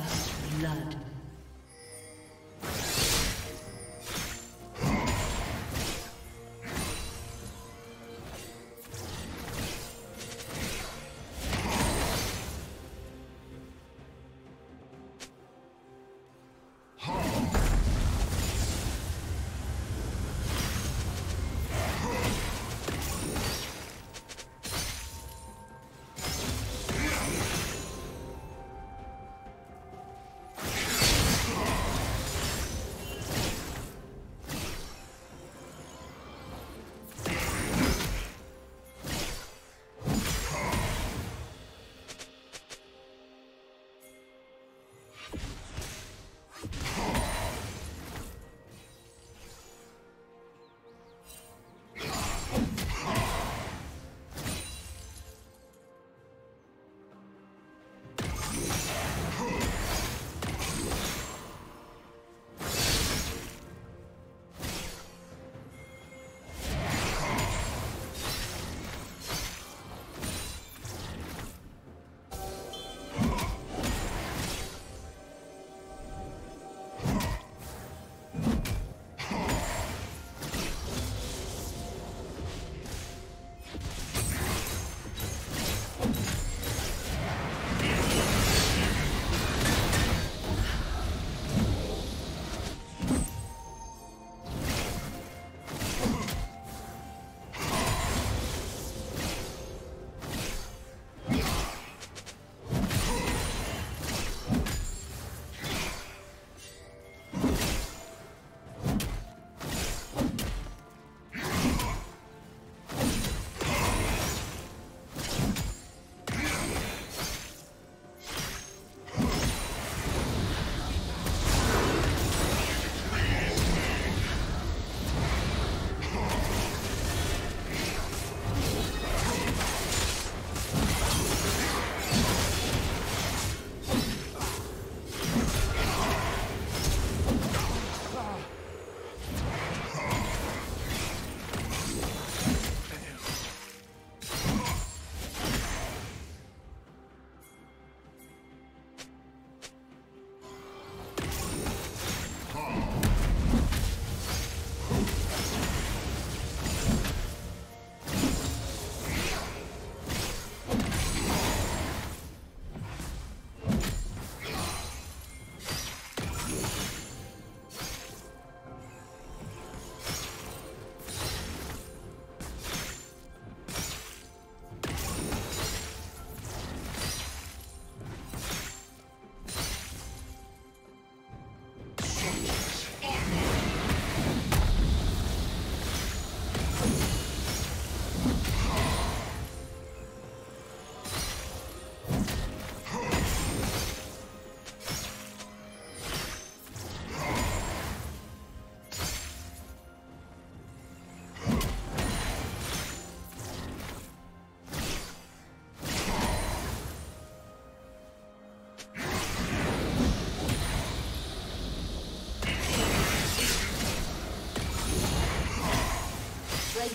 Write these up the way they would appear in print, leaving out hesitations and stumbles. First blood. The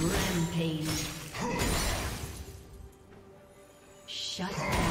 Rampage. Shut down.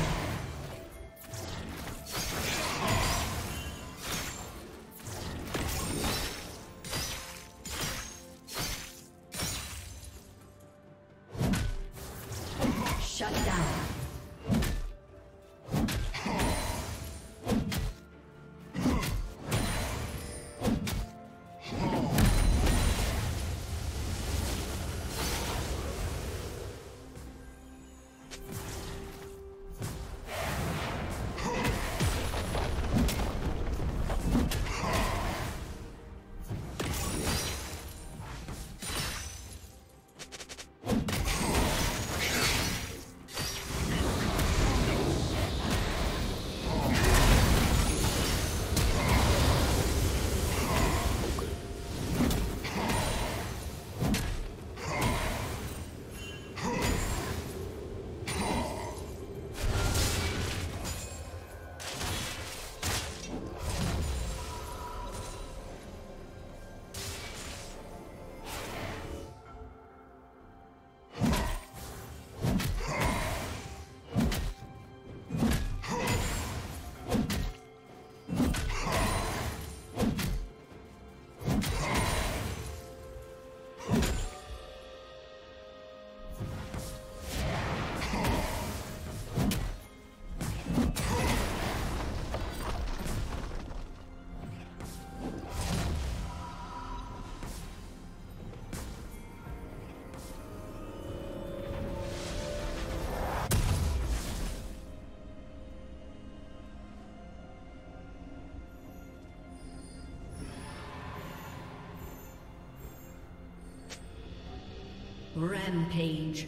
Rampage.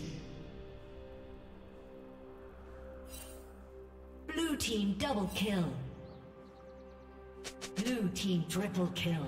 Blue team double kill. Blue team triple kill.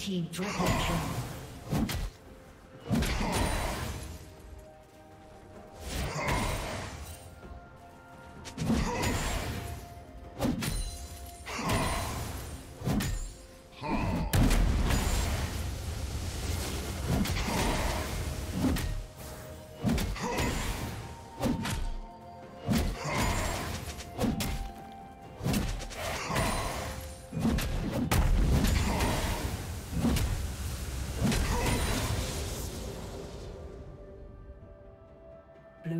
Team triple kill.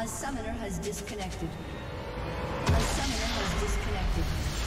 A summoner has disconnected.